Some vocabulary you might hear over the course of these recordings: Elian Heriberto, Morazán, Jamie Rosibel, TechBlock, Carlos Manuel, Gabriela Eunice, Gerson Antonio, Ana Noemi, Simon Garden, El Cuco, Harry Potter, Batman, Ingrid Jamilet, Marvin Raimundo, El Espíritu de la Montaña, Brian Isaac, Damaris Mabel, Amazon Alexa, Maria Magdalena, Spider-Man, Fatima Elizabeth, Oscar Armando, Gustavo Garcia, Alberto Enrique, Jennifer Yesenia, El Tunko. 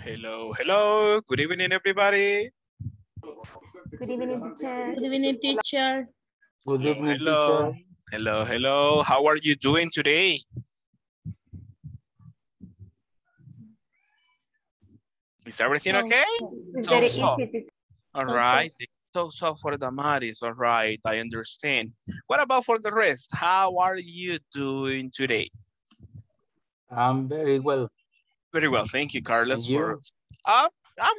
Hello, hello. Good evening, everybody. Good evening, teacher. Good evening, teacher. Good evening, hello. Teacher. Hello, hello. How are you doing today? Is everything okay? It's very easy. All right. So for the Damaris. All right. I understand. What about for the rest? How are you doing today? I'm very well. Very well. Thank you, Carlos. I'm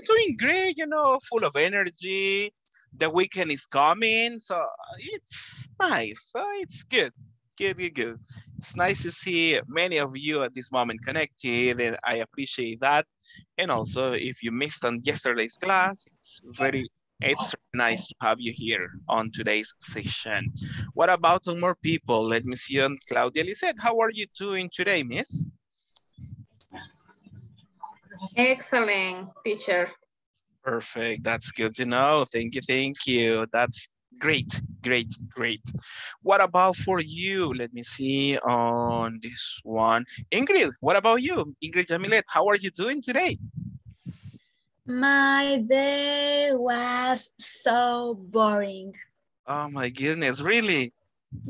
doing great, you know, full of energy. The weekend is coming, so it's nice. It's good. Good. It's nice to see many of you at this moment connected, and I appreciate that. And also, if you missed on yesterday's class, it's nice to have you here on today's session. What about some more people? Let me see on Claudia Lisette. How are you doing today, miss? Excellent, teacher. Perfect. That's good to know. Thank you. That's great. What about for you? Let me see on this one. Ingrid, what about you? Ingrid Jamilet, how are you doing today? My day was so boring. Oh my goodness, really?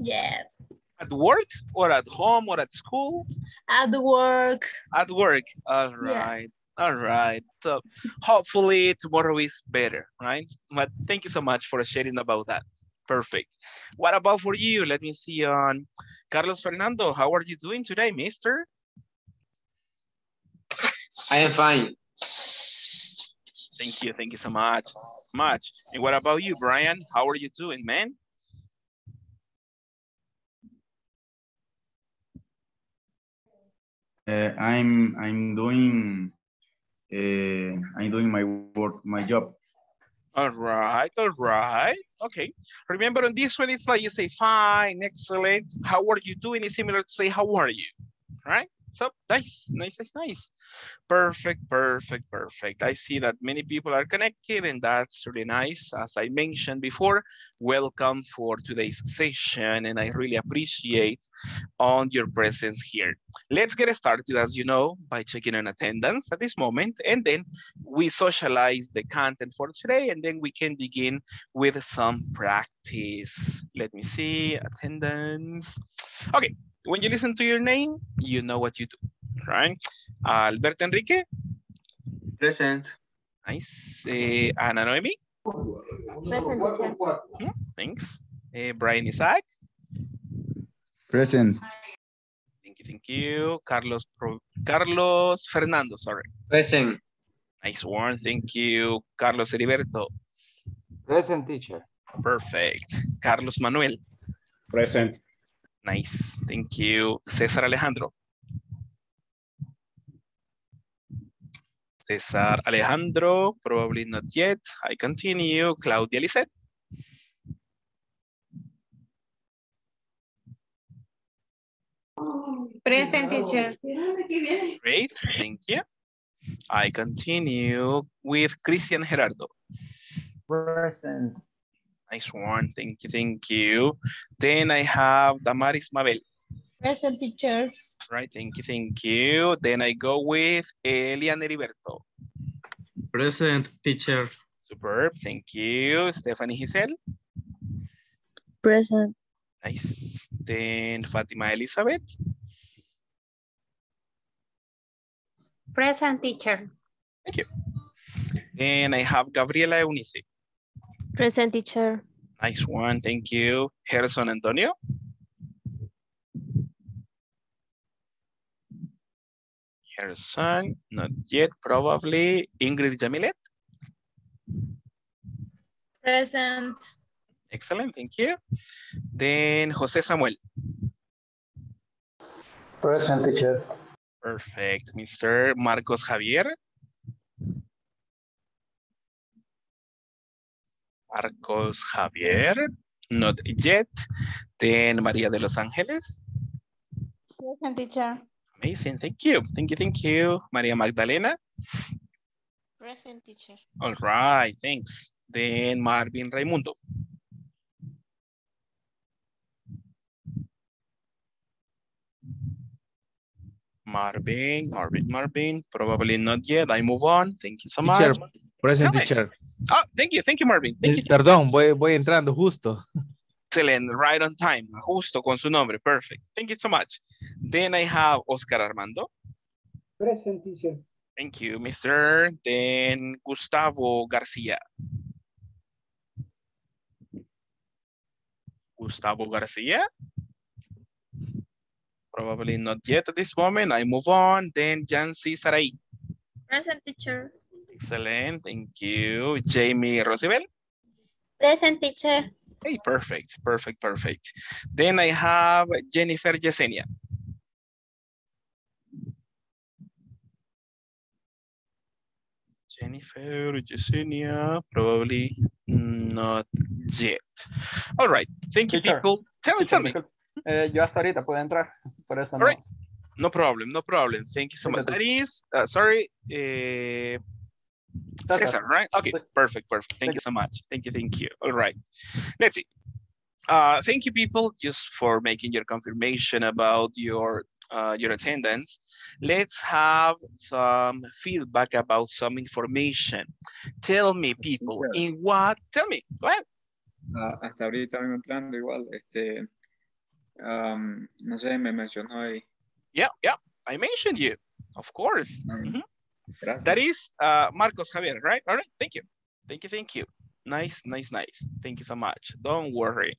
Yes. At work or at home or at school? At work. At work. All right. Yeah. All right. So hopefully tomorrow is better, right? But thank you so much for sharing about that. Perfect. What about for you? Let me see on Carlos Fernando. How are you doing today, mister? I am fine. Thank you. Thank you so much. And what about you, Brian? How are you doing, man? I'm doing my work, my job. All right. Okay. Remember on this one, it's like you say, fine, excellent. How are you doing? It's similar to say, how are you? Right? So nice. Perfect. I see that many people are connected, and that's really nice. As I mentioned before, welcome for today's session, and I really appreciate on your presence here. Let's get started, as you know, by checking on attendance at this moment, and then we socialize the content for today, and then we can begin with some practice. Let me see, attendance. Okay. When you listen to your name, you know what you do, right? Alberto Enrique? Present. Nice. Ana Noemi? Present. Thanks. Brian Isaac? Present. Thank you. Carlos Fernando, sorry. Present. Nice one. Thank you. Carlos Heriberto? Present, teacher. Perfect. Carlos Manuel? Present. Nice, thank you. Cesar Alejandro. Probably not yet. I continue. Claudia Lisette. Present, teacher. Great, thank you. I continue with Christian Gerardo. Present. Nice one, thank you. Then I have Damaris Mabel. Present, teacher. Right, thank you. Then I go with Elian Heriberto. Present, teacher. Superb, thank you. Stephanie Giselle. Present. Nice. Then Fatima Elizabeth. Present, teacher. Thank you. Then I have Gabriela Eunice. Present, teacher. Nice one, thank you. Gerson Antonio. Gerson, not yet, probably. Ingrid Jamilet. Present. Excellent, thank you. Then Jose Samuel. Present, teacher. Perfect. Mr. Marcos Javier. Marcos Javier, not yet. Then Maria de Los Angeles. Present, teacher. Amazing, thank you. Maria Magdalena. Present, teacher. All right, thanks. Then Marvin Raimundo. Marvin. Probably not yet. I move on. Thank you so much. Teacher, present. Hi. Teacher. Oh, thank you, Marvin. Thank you. Perdón, voy entrando justo. Excellent, right on time. Justo con su nombre. Perfect. Thank you so much. Then I have Oscar Armando. Present, teacher. Thank you, mister. Then Gustavo Garcia. Probably not yet at this moment. I move on. Then Jancy Sarai. Present, teacher. Excellent. Thank you. Jamie Rosibel. Present, teacher. Hey, perfect. Then I have Jennifer Yesenia. Probably not yet. All right. Thank you, teacher. People. Tell me. Yo hasta ahorita puedo entrar, por eso no. All right. No problem. Thank you so much. That is, sorry, Cesar, right? Okay, perfect. Thank you so much. Thank you. All right. Let's see. Thank you, people, just for making your confirmation about your attendance. Let's have some feedback about some information. Tell me, people, in what? Tell me. Go ahead. Hasta ahorita vengo entrando igual. No sé, me mencionó ahí. Yeah. I mentioned you, of course. That is Marcos Javier, right? All right. Thank you. Nice. Thank you so much. Don't worry.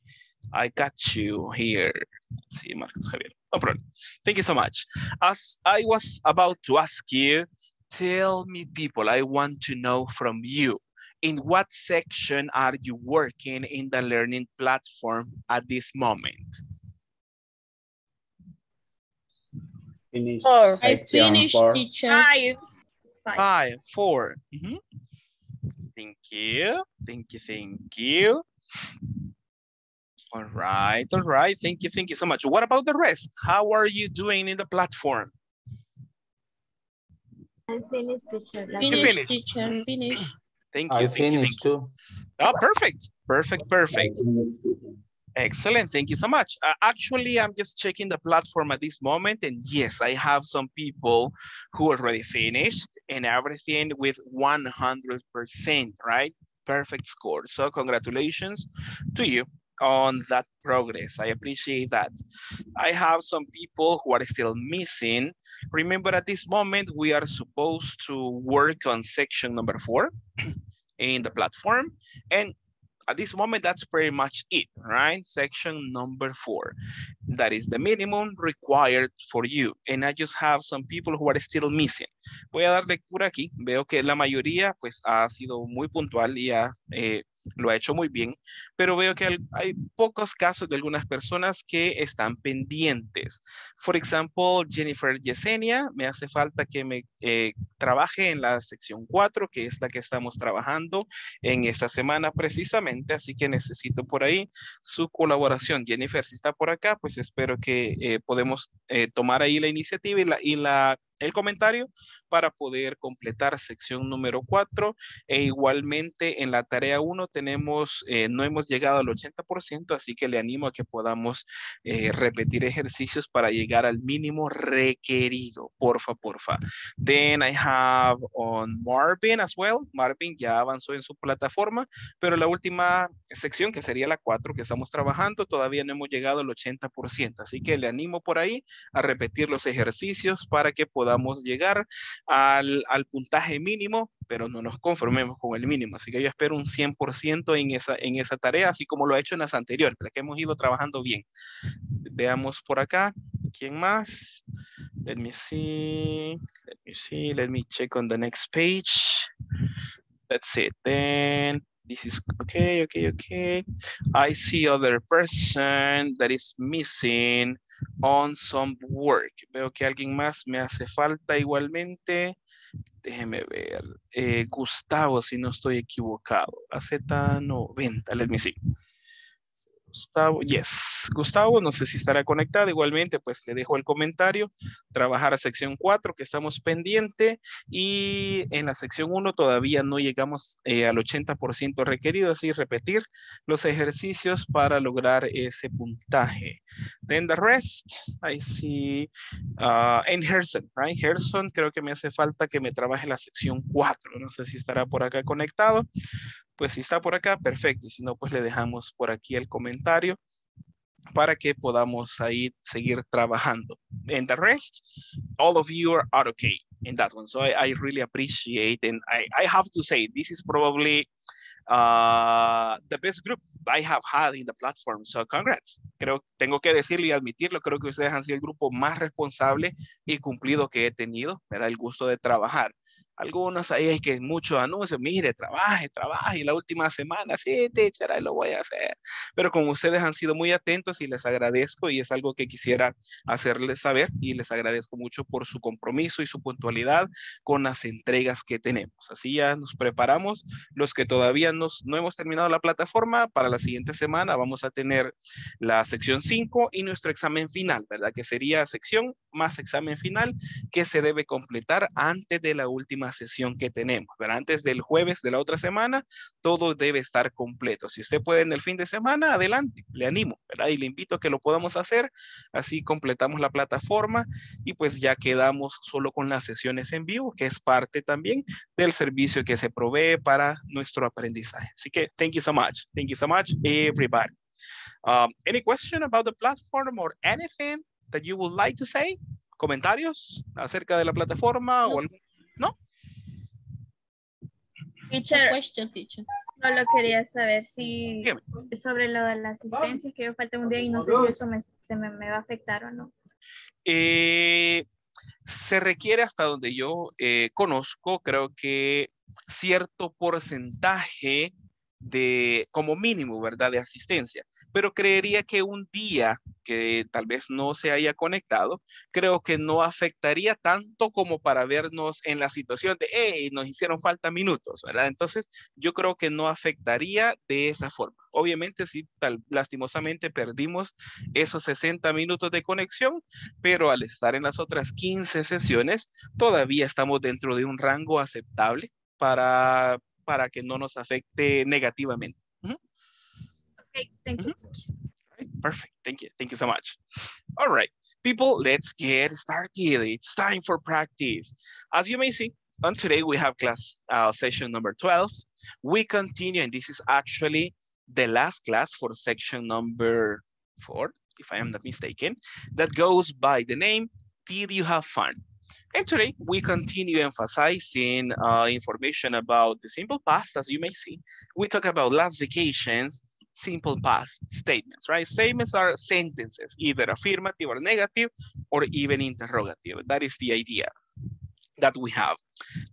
I got you here. Let's see, Marcos Javier. No problem. Thank you so much. As I was about to ask you, tell me, people, I want to know from you, in what section are you working in the learning platform at this moment? I finished, teacher. 5, 4. Thank you. All right. Thank you so much. What about the rest? How are you doing in the platform? I finished, teacher. Finish. Thank you. Oh, perfect. Excellent. Thank you so much. Actually, I'm just checking the platform at this moment. And yes, I have some people who already finished and everything with 100%, right? Perfect score. So congratulations to you on that progress. I appreciate that. I have some people who are still missing. Remember, at this moment, we are supposed to work on section number 4 in the platform. And at this moment, that's pretty much it, right? Section number 4. That is the minimum required for you. And I just have some people who are still missing. Voy a dar lectura aquí. Veo que la mayoría pues ha sido muy puntual y lo ha hecho muy bien. Pero veo que hay pocos casos de algunas personas que están pendientes. For example, Jennifer Yesenia. Me hace falta que me trabaje en la sección 4, que es la que estamos trabajando en esta semana precisamente. Así que necesito por ahí su colaboración. Jennifer, si está por acá, pues espero que podemos tomar ahí la iniciativa y el comentario para poder completar sección número 4. E igualmente en la tarea 1 tenemos, no hemos llegado al 80%, así que le animo a que podamos repetir ejercicios para llegar al mínimo requerido. Porfa. Then I have on Marvin as well. Marvin ya avanzó en su plataforma, pero la última sección, que sería la 4 que estamos trabajando, todavía no hemos llegado al 80%, así que le animo por ahí a repetir los ejercicios para que podamos llegar al puntaje mínimo, pero no nos conformemos con el mínimo. Así que yo espero un 100% en esa tarea, así como lo he hecho en las anteriores, la que hemos ido trabajando bien. Veamos por acá. ¿Quién más? Let me see. Let me check on the next page. That's it. Then this is okay. I see other person that is missing on some work. Veo que alguien más me hace falta igualmente. Déjeme ver. Gustavo, si no estoy equivocado. AZ90. Let me see. Gustavo, yes. Gustavo, no sé si estará conectado. Igualmente, pues le dejo el comentario. Trabajar a sección 4 que estamos pendiente y en la sección 1 todavía no llegamos al 80% requerido, así repetir los ejercicios para lograr ese puntaje. Then the rest, I see en Herson, right? Herson, creo que me hace falta que me trabaje la sección 4. No sé si estará por acá conectado. Pues si está por acá, perfecto. Y si no, pues le dejamos por aquí el comentario para que podamos ahí seguir trabajando. And the rest, all of you are okay in that one. So I really appreciate, and I have to say, this is probably the best group I have had in the platform. So congrats. Tengo que decirlo y admitirlo. Creo que ustedes han sido el grupo más responsable y cumplido que he tenido. Me da el gusto de trabajar. Algunos ahí hay que muchos anuncios, mire, trabaje, la última semana, sí, teacher, lo voy a hacer. Pero como ustedes han sido muy atentos y les agradezco y es algo que quisiera hacerles saber y les agradezco mucho por su compromiso y su puntualidad con las entregas que tenemos. Así ya nos preparamos. Los que todavía no hemos terminado la plataforma, para la siguiente semana vamos a tener la sección 5 y nuestro examen final, ¿verdad? Que sería sección más examen final que se debe completar antes de la última sesión que tenemos, ¿verdad? Antes del jueves de la otra semana, todo debe estar completo. Si usted puede en el fin de semana, adelante, le animo, ¿verdad? Y le invito a que lo podamos hacer, así completamos la plataforma y pues ya quedamos solo con las sesiones en vivo, que es parte también del servicio que se provee para nuestro aprendizaje. Así que, thank you so much, everybody. Any question about the platform or anything that you would like to say? ¿Comentarios acerca de la plataforma o algún? ¿No? Teacher. No lo quería saber si sobre lo de la asistencia que yo falté un día y no sé si eso se me va a afectar o no. Se requiere hasta donde yo conozco, creo que cierto porcentaje de como mínimo, ¿verdad? De asistencia. Pero creería que un día que tal vez no se haya conectado, creo que no afectaría tanto como para vernos en la situación de, hey, nos hicieron falta minutos, ¿verdad? Entonces, yo creo que no afectaría de esa forma. Obviamente, sí, lastimosamente perdimos esos 60 minutos de conexión, pero al estar en las otras 15 sesiones, todavía estamos dentro de un rango aceptable para que no nos afecte negativamente. Okay, thank you. Perfect. Thank you. Thank you so much. All right, people, let's get started. It's time for practice. As you may see, on today we have class session number 12. We continue, and this is actually the last class for section number 4, if I am not mistaken, that goes by the name, Did You Have Fun? And today we continue emphasizing information about the simple past, as you may see. We talk about last vacations, simple past statements, right? Statements are sentences, either affirmative or negative, or even interrogative. That is the idea that we have.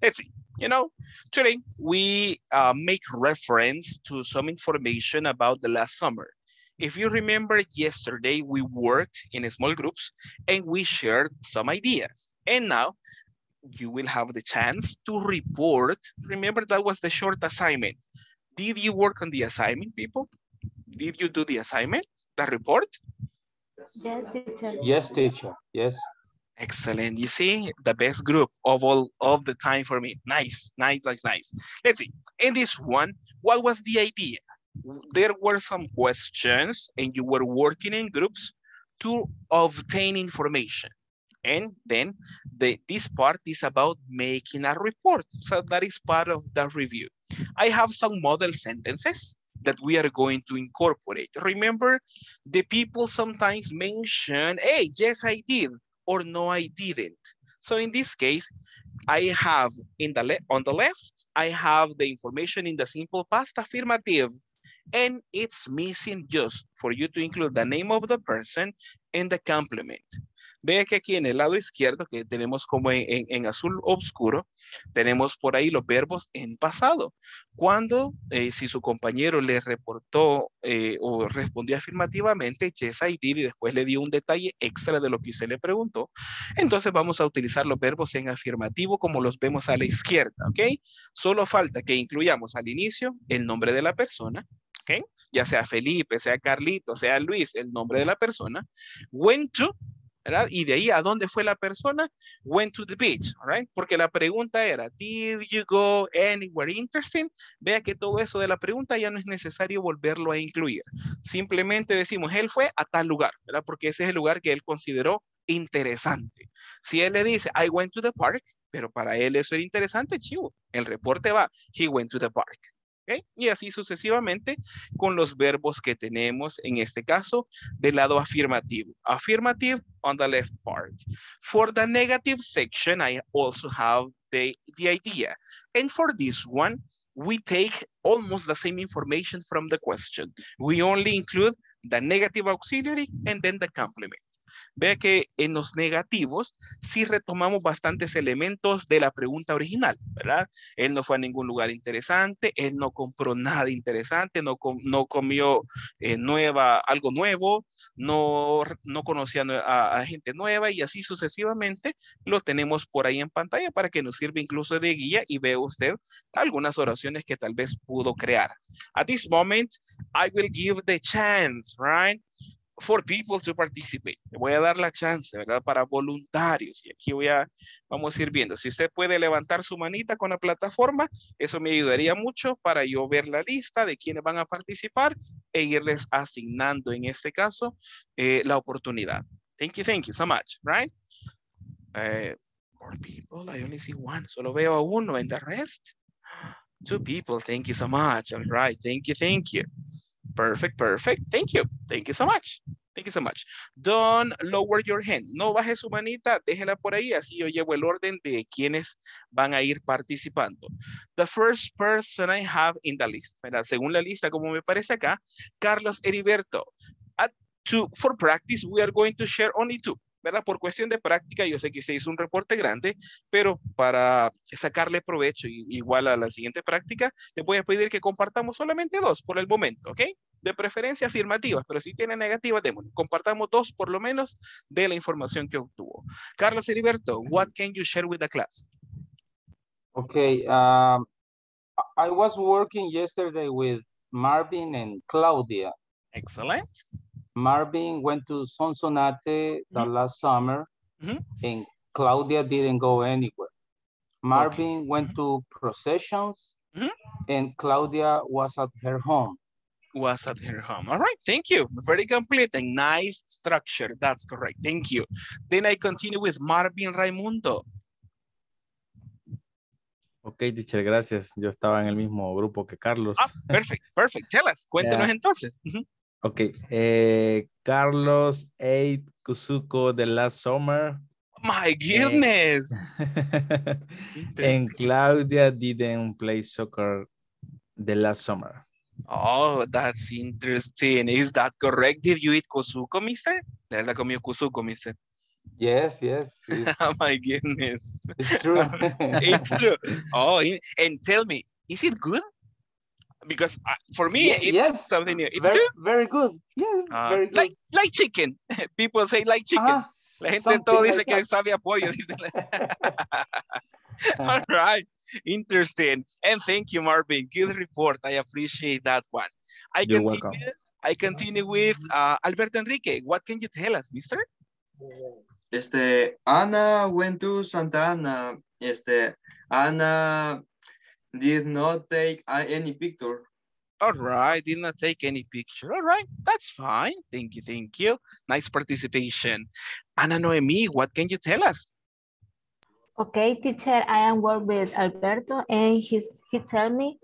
Let's see. You know, today we make reference to some information about the last summer. If you remember, yesterday we worked in small groups and we shared some ideas. And now you will have the chance to report. Remember, that was the short assignment. Did you work on the assignment, people? Did you do the assignment, the report? Yes, teacher. Yes, teacher. Yes. Excellent. You see, the best group of all of the time for me. Nice, nice, nice, nice. Let's see. In this one, what was the idea? There were some questions and you were working in groups to obtain information. And then this part is about making a report. So that is part of the review. I have some model sentences that we are going to incorporate. Remember, the people sometimes mention, hey, yes, I did, or no, I didn't. So in this case, I have on the left, I have the information in the simple past affirmative. And it's missing just for you to include the name of the person and the complement. Vea que aquí en el lado izquierdo, que tenemos como en azul oscuro, tenemos por ahí los verbos en pasado. Cuando, si su compañero le reportó o respondió afirmativamente, yes, I did, y después le dio un detalle extra de lo que usted le preguntó, entonces vamos a utilizar los verbos en afirmativo como los vemos a la izquierda, ¿ok? Solo falta que incluyamos al inicio el nombre de la persona, ¿ok? Ya sea Felipe, sea Carlito, sea Luis, el nombre de la persona, went to, ¿verdad? Y de ahí, ¿a dónde fue la persona? Went to the beach, all right? Porque la pregunta era, did you go anywhere interesting? Vea que todo eso de la pregunta ya no es necesario volverlo a incluir. Simplemente decimos, él fue a tal lugar, ¿verdad? Porque ese es el lugar que él consideró interesante. Si él le dice, I went to the park, pero para él eso era interesante, chivo. El reporte va, he went to the park. ¿Okay? Y así sucesivamente con los verbos que tenemos en este caso del lado afirmativo. Affirmative on the left part. For the negative section, I also have the idea. And for this one, we take almost the same information from the question. We only include the negative auxiliary and then the complement. Vea que en los negativos sí retomamos bastantes elementos de la pregunta original, ¿verdad? Él no fue a ningún lugar interesante, él no compró nada interesante, no comió algo nuevo, no conocía a gente nueva y así sucesivamente lo tenemos por ahí en pantalla para que nos sirva incluso de guía y vea usted algunas oraciones que tal vez pudo crear. At this moment, I will give the chance, right? For people to participate. Le voy a dar la chance, ¿verdad? Para voluntarios. Y aquí vamos a ir viendo. Si usted puede levantar su manita con la plataforma, eso me ayudaría mucho para yo ver la lista de quienes van a participar e irles asignando, en este caso, la oportunidad. Thank you so much, right? More people, I only see one. Solo veo a uno, and the rest? Two people, thank you so much. All right, thank you. Perfect, perfect. Thank you so much. Thank you so much. Don't lower your hand. No baje su manita, déjela por ahí, así yo llevo el orden de quienes van a ir participando. The first person I have in the list, ¿verdad? Según la lista, como me parece acá, Carlos Heriberto. For practice, we are going to share only two. ¿Verdad? Por cuestión de práctica, yo sé que usted hizo un reporte grande, pero para sacarle provecho igual a la siguiente práctica, te voy a pedir que compartamos solamente dos por el momento, ¿ok? De preferencia afirmativas, pero si tiene negativas, démosle. Compartamos dos por lo menos de la información que obtuvo. Carlos Heriberto, what can you share with the class? Okay, I was working yesterday with Marvin and Claudia. Excellent. Marvin went to Sonsonate the last summer, and Claudia didn't go anywhere. Marvin went to processions, and Claudia was at her home. All right, thank you. Very complete and nice structure. That's correct. Thank you. Then I continue with Marvin Raimundo. Okay, teacher, gracias. Yo estaba en el mismo grupo que Carlos. Ah, perfect, perfect. Tell us. Cuéntanos entonces. Okay, Carlos ate kusuko the last summer. My goodness. And Claudia didn't play soccer the last summer. Oh, that's interesting. Is that correct? Did you eat kusuko, mister? ¿De verdad comió kusuko, mister? Yes, yes. Oh, my goodness. It's true. It's true. Oh, and tell me, is it good? Because for me, it's something new. It's very good. Very good. Yeah, very good. Like chicken. People say like chicken. La gente todo dice que sabe a pollo. All right. Interesting. And thank you, Marvin. Good report. I appreciate that one. I continue with Alberto Enrique. What can you tell us, mister? Ana went to Santa Ana. Ana did not take any picture. All right, did not take any picture. All right, that's fine. Thank you, thank you. Nice participation. Ana Noemi, what can you tell us? Okay, teacher, I am working with Alberto and he tell me,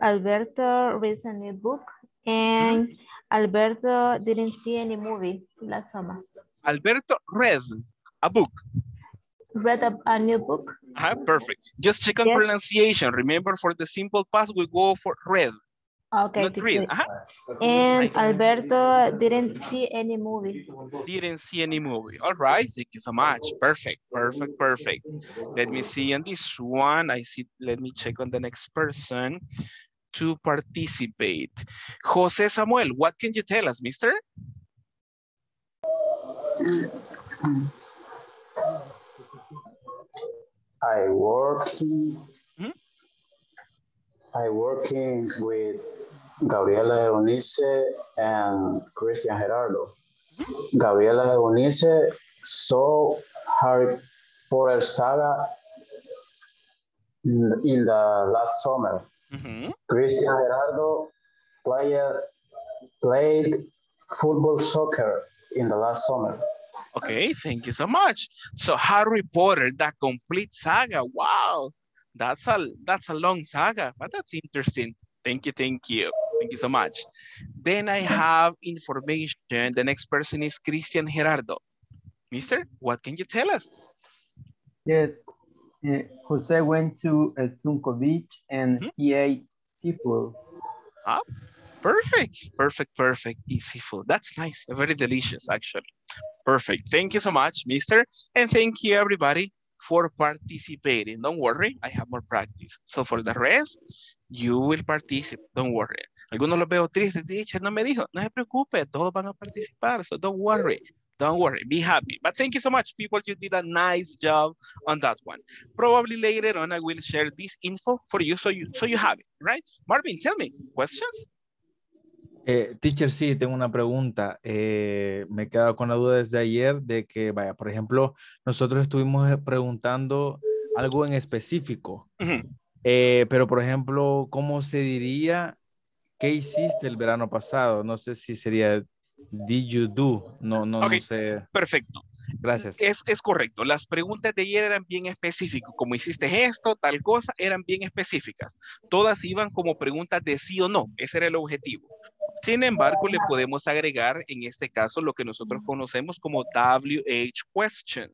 Alberto reads a new book and Alberto didn't see any movie last summer. Alberto read a book. Read a new book. Perfect. Just check on pronunciation. Remember, for the simple past, we go for read. Okay. Not read. And nice. Alberto didn't see any movie. Didn't see any movie. All right. Thank you so much. Perfect. Perfect. Perfect. Let me see on this one. I see. Let me check on the next person to participate. Jose Samuel, what can you tell us, mister? I working with Gabriela Eunice and Christian Gerardo. Mm-hmm. Gabriela Eunice saw Harry Potter saga in the last summer. Mm-hmm. Christian Gerardo played football soccer in the last summer. Okay, thank you so much. So Harry Potter, that complete saga. Wow, that's a long saga, but that's interesting. Thank you so much. Then I have information. The next person is Christian Gerardo. Mister, what can you tell us? Yes, Jose went to El Tunko beach and he ate seafood. Ah, perfect. Eat seafood. That's nice. Very delicious, actually. Perfect. Thank you so much, Mister, and thank you everybody for participating. Don't worry, I have more practice. So for the rest, you will participate. Don't worry. Algunos los veo tristes. Teacher, no me dijo. No se preocupe. Todos van a participar. So don't worry. Don't worry. Be happy. But thank you so much, people. You did a nice job on that one. Probably later on, I will share this info for you, so you have it, right? Marvin, tell me. Questions? Teacher, sí, tengo una pregunta. Me he quedado con la duda desde ayer de que, vaya, por ejemplo, nosotros estuvimos preguntando algo en específico. Uh-huh. Pero, por ejemplo, ¿cómo se diría qué hiciste el verano pasado? No sé si sería did you do. No sé. Perfecto. Gracias. Es correcto. Las preguntas de ayer eran bien específicas. Como hiciste esto, tal cosa, eran bien específicas. Todas iban como preguntas de sí o no. Ese era el objetivo. Sin embargo, le podemos agregar en este caso lo que nosotros conocemos como WH question.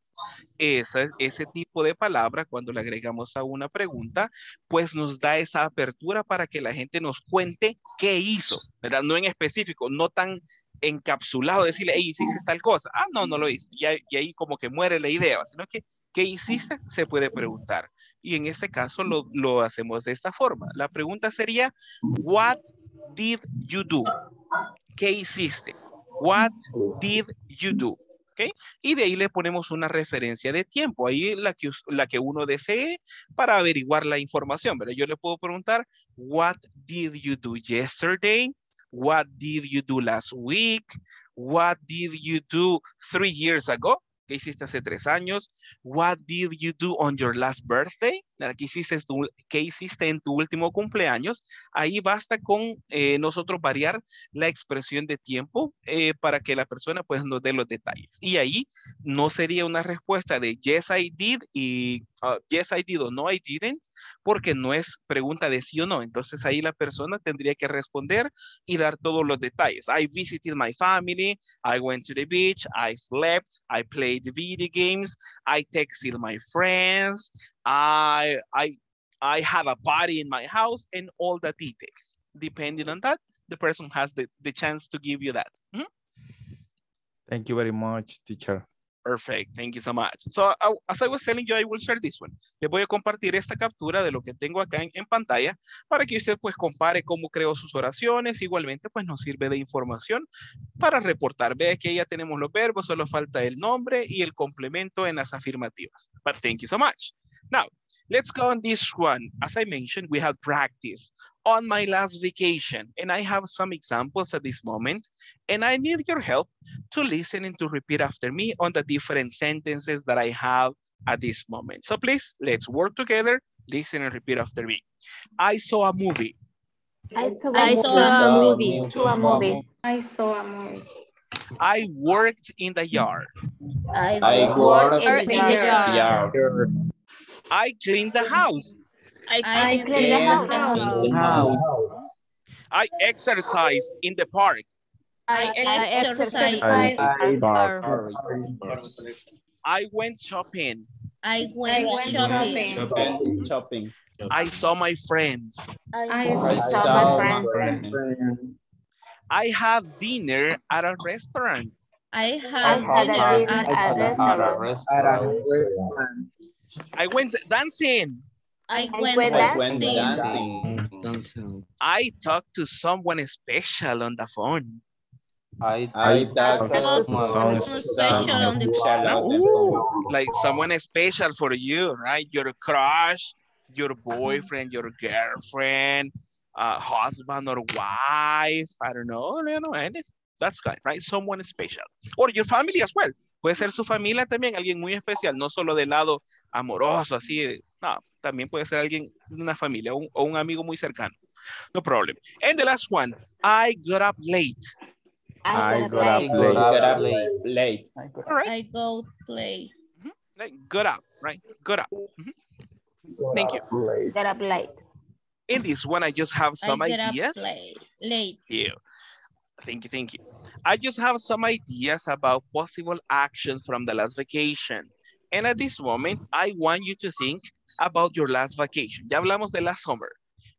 Ese tipo de palabra, cuando le agregamos a una pregunta, pues nos da esa apertura para que la gente nos cuente qué hizo, ¿verdad? No en específico, no tan encapsulado, decirle, hey, hiciste tal cosa. Ah, no lo hice. Y ahí como que muere la idea, sino que, ¿qué hiciste? Se puede preguntar. Y en este caso lo hacemos de esta forma. La pregunta sería, what did you do? ¿Qué hiciste? What did you do? ¿Okay? Y de ahí le ponemos una referencia de tiempo, ahí la que uno desee para averiguar la información. Pero yo le puedo preguntar, what did you do yesterday? What did you do last week? What did you do 3 years ago? ¿Qué hiciste hace 3 años? What did you do on your last birthday? ¿Qué hiciste en tu último cumpleaños? Ahí basta con nosotros variar la expresión de tiempo para que la persona pues nos dé los detalles. Y ahí no sería una respuesta de yes I did y yes I did o no I didn't, porque no es pregunta de sí o no. Entonces ahí la persona tendría que responder y dar todos los detalles. I visited my family, I went to the beach, I slept, I played video games, I texted my friends, I have a party in my house, and all the details. Depending on that, the person has the chance to give you that. Mm-hmm. Thank you very much, teacher. Perfect, thank you so much. So as I was telling you, I will share this one. Les voy a compartir esta captura de lo que tengo acá en pantalla para que usted pues compare cómo creo sus oraciones. Igualmente pues nos sirve de información para reportar. Ve que ya tenemos los verbos, solo falta el nombre y el complemento en las afirmativas. But thank you so much. Now, let's go on this one. As I mentioned, we have practice on my last vacation, and I have some examples at this moment, and I need your help to listen and to repeat after me on the different sentences that I have at this moment. So please, let's work together, listen and repeat after me. I saw a movie. I saw a movie. I saw a movie. I worked in the yard. I worked in the yard. I cleaned the house. I cleaned the house. I exercised in the park. I exercised in the park. I went shopping. I went shopping. I saw my friends. I saw my friends. I had dinner at a restaurant. I went dancing. I went dancing. I talked to someone special on the phone. I talked to someone special on the phone. Like someone special for you, right? Your crush, your boyfriend, your girlfriend, husband or wife, I don't know, you know, and that's good, right? Someone special. Or your family as well. Puede ser su familia también, alguien muy especial, no solo del lado amoroso, así, no, también puede ser alguien, una familia o un amigo muy cercano. No problem. And the last one, I got up late. I got up late. All right. I go play. Mm-hmm. Like, got up, right? Got up. Mm-hmm. Thank you. Got up late. In this one, I just have some ideas. Late. Yeah. Thank you. I just have some ideas about possible actions from the last vacation. And at this moment, I want you to think about your last vacation. Ya hablamos de last summer.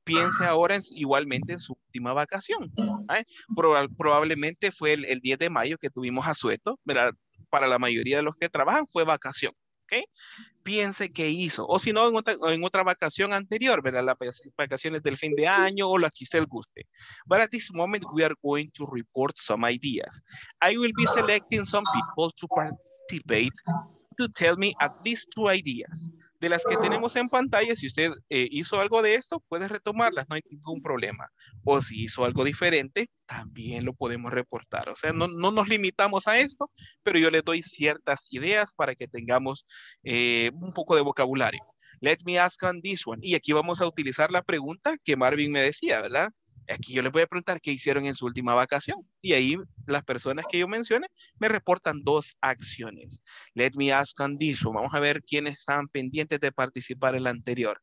Piense ahora igualmente en su última vacación. ¿Eh? Probablemente fue el 10 de mayo que tuvimos asueto, ¿verdad? Para la mayoría de los que trabajan fue vacación. ¿Okay? Piense qué hizo. O si no, en otra vacación anterior, ¿verdad? Las vacaciones del fin de año o las que usted guste. But at this moment, we are going to report some ideas. I will be selecting some people to participate to tell me at least 2 ideas. De las que tenemos en pantalla, si usted hizo algo de esto, puedes retomarlas, no hay ningún problema. O si hizo algo diferente, también lo podemos reportar. O sea, no nos limitamos a esto, pero yo les doy ciertas ideas para que tengamos un poco de vocabulario. Let me ask on this one. Y aquí vamos a utilizar la pregunta que Marvin me decía, ¿verdad? Aquí yo les voy a preguntar qué hicieron en su última vacación. Y ahí las personas que yo mencione me reportan 2 acciones. Let me ask on this one. Vamos a ver quiénes están pendientes de participar en la anterior.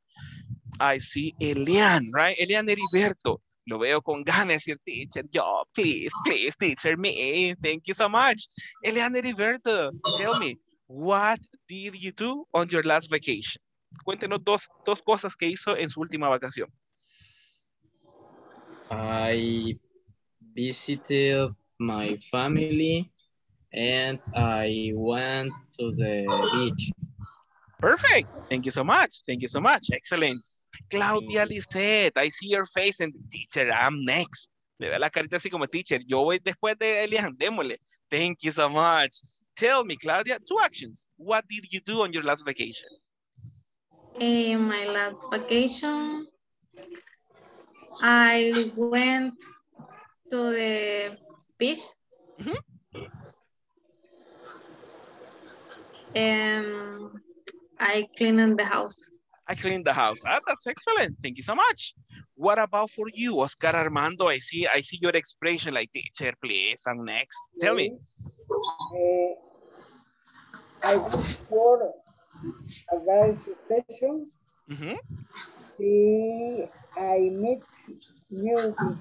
I see Elian, right? Elian Heriberto. Lo veo con ganas de decir, teacher, yo, please, teacher, me. Thank you so much. Elian Heriberto, tell me, what did you do on your last vacation? Cuéntenos dos cosas que hizo en su última vacación. I visited my family and I went to the beach. Perfect. Thank you so much. Excellent. Claudia Lisset, I see your face and teacher, I'm next. Le da la carita así como teacher. Yo voy después de Elian, démosle. Thank you so much. Tell me, Claudia, 2 actions. What did you do on your last vacation? In my last vacation, I went to the beach. Mm-hmm. And I cleaned the house. Ah, that's excellent. Thank you so much. What about for you, Oscar Armando? I see your expression like teacher, please, I'm next. Tell me. I went for a gas station. Mm-hmm. I met new people.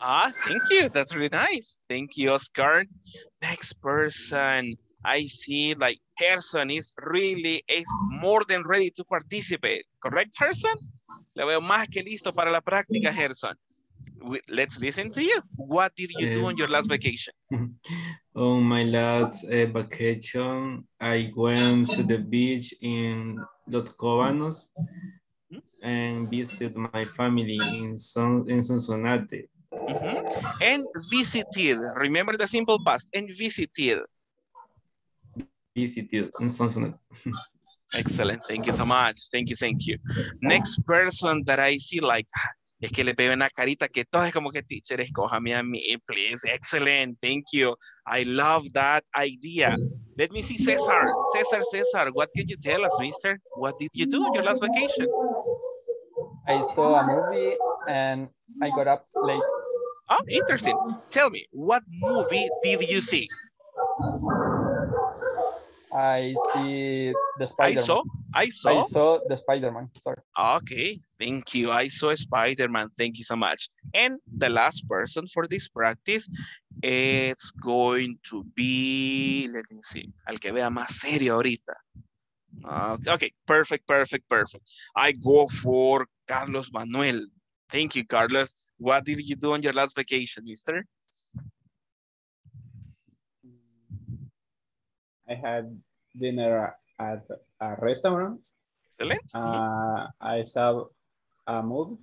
Ah, thank you. That's really nice. Thank you, Oscar. Next person. I see like person is more than ready to participate. Correct, Herson? Le veo más que listo para la práctica, Herson. Let's listen to you. What did you do on your last vacation? On my last vacation, I went to the beach in Los Cobanos and visit my family in Sonsonate. Mm-hmm. And visited, remember the simple past, and visited. Visited in Sonsonate. Excellent, thank you so much. Thank you. Next person that I see like, es que le veo una carita que todo es como que teacher, escójame a mí, please. Excellent, thank you. I love that idea. Let me see Cesar. Cesar, what can you tell us, mister? What did you do on your last vacation? I saw a movie and I got up late. Oh, interesting. Tell me, what movie did you see? I see the Spider-Man. I saw the Spider-Man, sorry. Okay, thank you. I saw Spider-Man. Thank you so much. And the last person for this practice, it's going to be, let me see, al que vea más serio ahorita. Okay, perfect. I go for Carlos Manuel. Thank you, Carlos. What did you do on your last vacation, mister? I had dinner at a restaurant. Excellent. I saw a movie.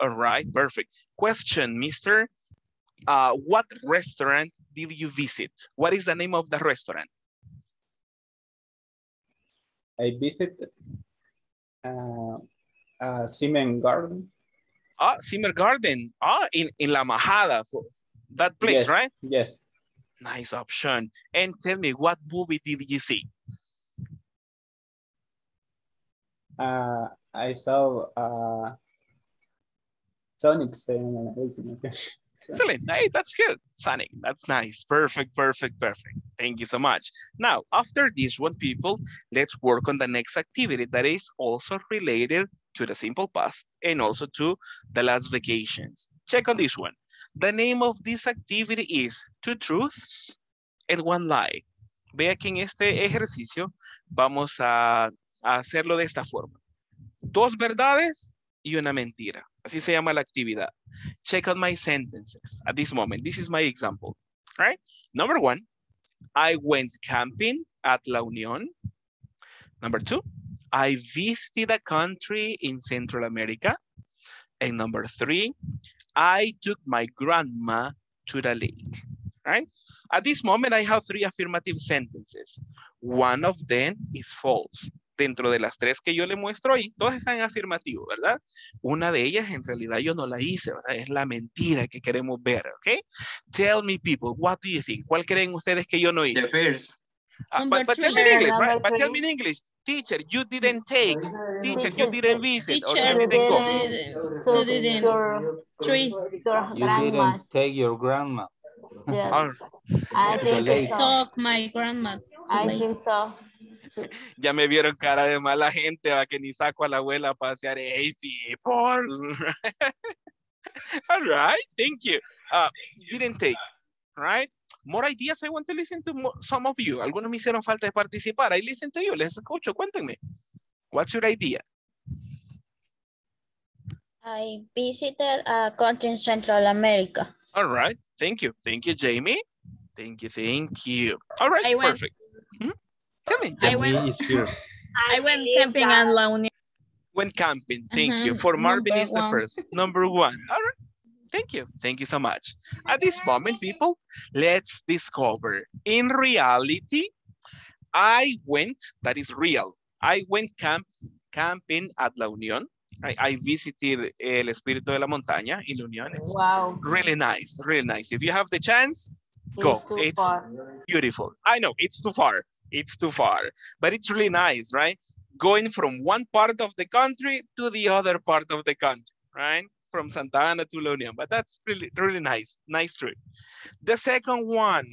All right, perfect. Question, mister. What restaurant did you visit? What is the name of the restaurant? I visited Simon Garden. Simon Garden, in La Majada, that place, yes, right? Yes. Nice option. And tell me, what movie did you see? I saw Sonic. Excellent. Hey, that's good. Sonic. That's nice. Perfect, perfect, perfect. Thank you so much. Now, after this one, people, let's work on the next activity that is also related to the simple past and also to the last vacations. Check on this one. The name of this activity is 2 truths and 1 lie. Vea que en este ejercicio vamos a hacerlo de esta forma. 2 verdades y 1 mentira. Así se llama la actividad. Check out my sentences at this moment. This is my example, right? Number 1, I went camping at La Unión. Number 2, I visited a country in Central America. And number 3, I took my grandma to the lake, right? At this moment, I have 3 affirmative sentences. One of them is false. Dentro de las 3 que yo le muestro ahí, todas están en afirmativo, ¿verdad? Una de ellas, en realidad, yo no la hice, ¿verdad? Es la mentira que queremos ver, ¿ok? Tell me, people, what do you think? ¿Cuál creen ustedes que yo no hice? The first. But tell me in English, right? But tell me in English. Teacher, you didn't take. Teacher, you didn't visit. Teacher, or you didn't go. You didn't. You didn't take your grandma. Yes. I think so. Talk my grandma. I think so. Ya me vieron cara de mala gente, va, que ni saco a la abuela a pasear. Hey, people. All right, thank you. Didn't take, right? More ideas, I want to listen to more, some of you. Algunos me hicieron falta de participar. I listen to you, les escucho, cuéntenme. What's your idea? I visited a country in Central America. All right, thank you. Thank you, Jamie. Thank you, thank you. All right, perfect. Hmm? Tell me, Jamie. I went camping at La Unión. Went camping, thank you. For Marvin is the first. Number 1, all right. Thank you. Thank you so much. At this moment, people, let's discover. In reality, I went, that is real. I went camping at La Unión. I visited El Espíritu de la Montaña in La Unión. Wow. Really nice, really nice. If you have the chance, go. It's beautiful. I know, it's too far. It's too far. But it's really nice, right? Going from one part of the country to the other part of the country, right? From Santa Ana to La Unión, but that's really, really nice. Nice trip. The second one,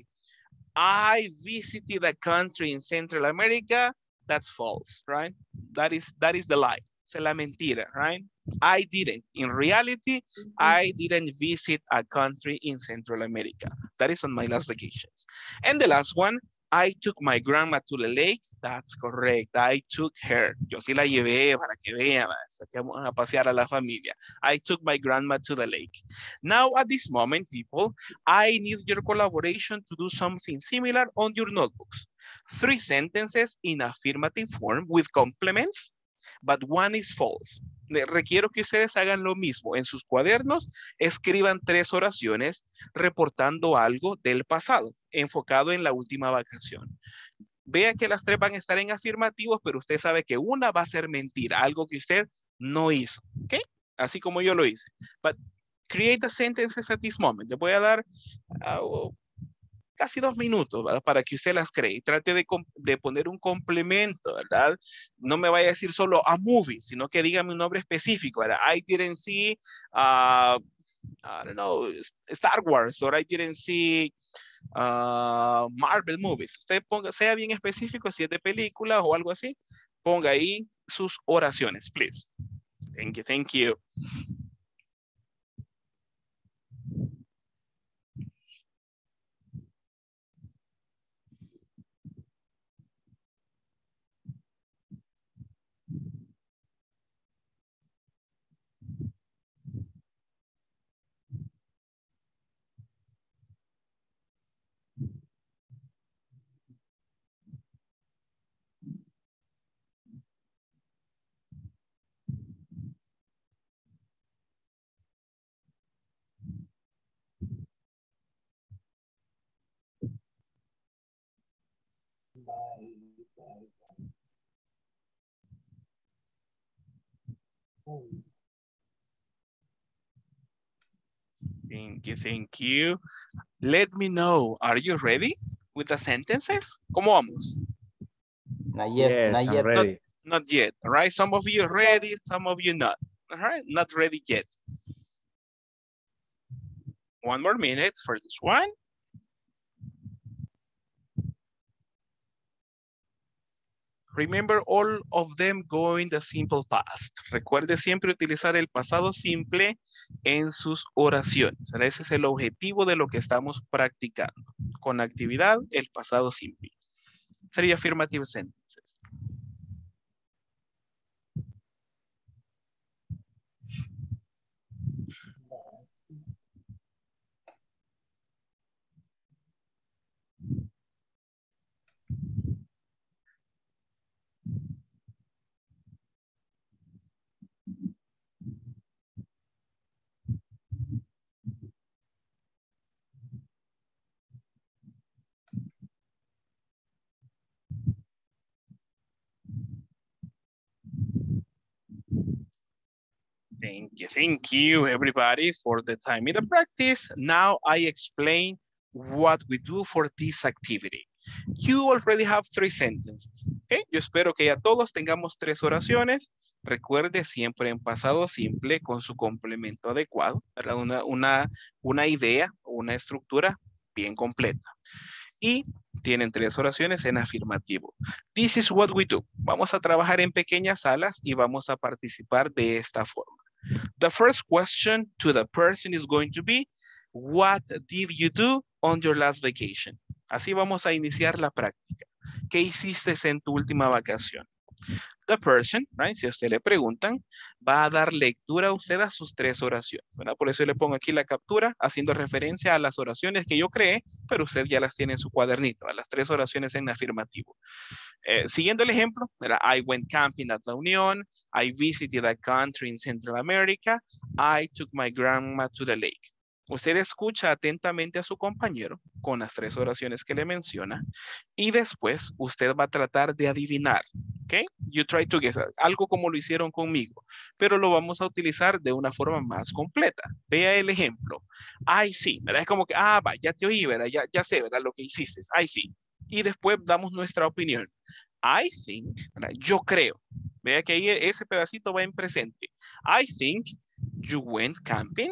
I visited a country in Central America. That's false, right? That is the lie. Es la mentira, right? I didn't. In reality, I didn't visit a country in Central America. That is on my last vacations. And the last one, I took my grandma to the lake. That's correct. I took her. Yo sí la llevé para que vean. Saquemos a pasear a la familia. I took my grandma to the lake. Now, at this moment, people, I need your collaboration to do something similar on your notebooks. 3 sentences in affirmative form with complements, but 1 is false. Requiero que ustedes hagan lo mismo. En sus cuadernos escriban 3 oraciones reportando algo del pasado, enfocado en la última vacación. Vea que las 3 van a estar en afirmativos, pero usted sabe que una va a ser mentira, algo que usted no hizo, ¿ok? Así como yo lo hice. But create the sentences at this moment. Le voy a dar casi 2 minutos, ¿verdad? Para que usted las cree. Trate de poner un complemento, ¿verdad? No me vaya a decir solo a movie, sino que dígame un nombre específico, ¿verdad? I didn't see, I don't know, Star Wars, or I didn't see Marvel movies. Usted ponga, sea bien específico, si es de película o algo así, ponga ahí sus oraciones, please. Thank you, thank you. Thank you, thank you. Let me know, are you ready with the sentences? ¿Cómo vamos? Not yet, yes, not yet. Ready. Not yet, all right? Some of you are ready, some of you not. All right, not ready yet. One more minute for this one. Remember all of them go in the simple past. Recuerde siempre utilizar el pasado simple en sus oraciones. Ese es el objetivo de lo que estamos practicando. Con la actividad, el pasado simple. 3 affirmative sentences. Thank you everybody for the time in the practice. Now I explain what we do for this activity. You already have 3 sentences, okay? Yo espero que ya todos tengamos 3 oraciones. Recuerde siempre en pasado simple con su complemento adecuado, ¿verdad? Una idea, una estructura bien completa. Y tienen 3 oraciones en afirmativo. This is what we do. Vamos a trabajar en pequeñas salas y vamos a participar de esta forma. The first question to the person is going to be, what did you do on your last vacation? Así vamos a iniciar la práctica. ¿Qué hiciste en tu última vacación? The person, right, si a usted le preguntan, va a dar lectura a usted a sus 3 oraciones, ¿verdad? Por eso yo le pongo aquí la captura, haciendo referencia a las oraciones que yo creé, pero usted ya las tiene en su cuadernito, a las 3 oraciones en afirmativo. Siguiendo el ejemplo, ¿verdad? I went camping at La Unión, I visited a country in Central America, I took my grandma to the lake. Usted escucha atentamente a su compañero con las 3 oraciones que le menciona y después usted va a tratar de adivinar, ¿ok? You try to guess, algo como lo hicieron conmigo, pero lo vamos a utilizar de una forma más completa. Vea el ejemplo. Ay, sí, ¿verdad? Es como que, ah, va, ya te oí, ¿verdad? Ya sé, ¿verdad? Lo que hiciste, ay, sí. Y después damos nuestra opinión. I think, ¿verdad? Yo creo. Vea que ahí ese pedacito va en presente. I think you went camping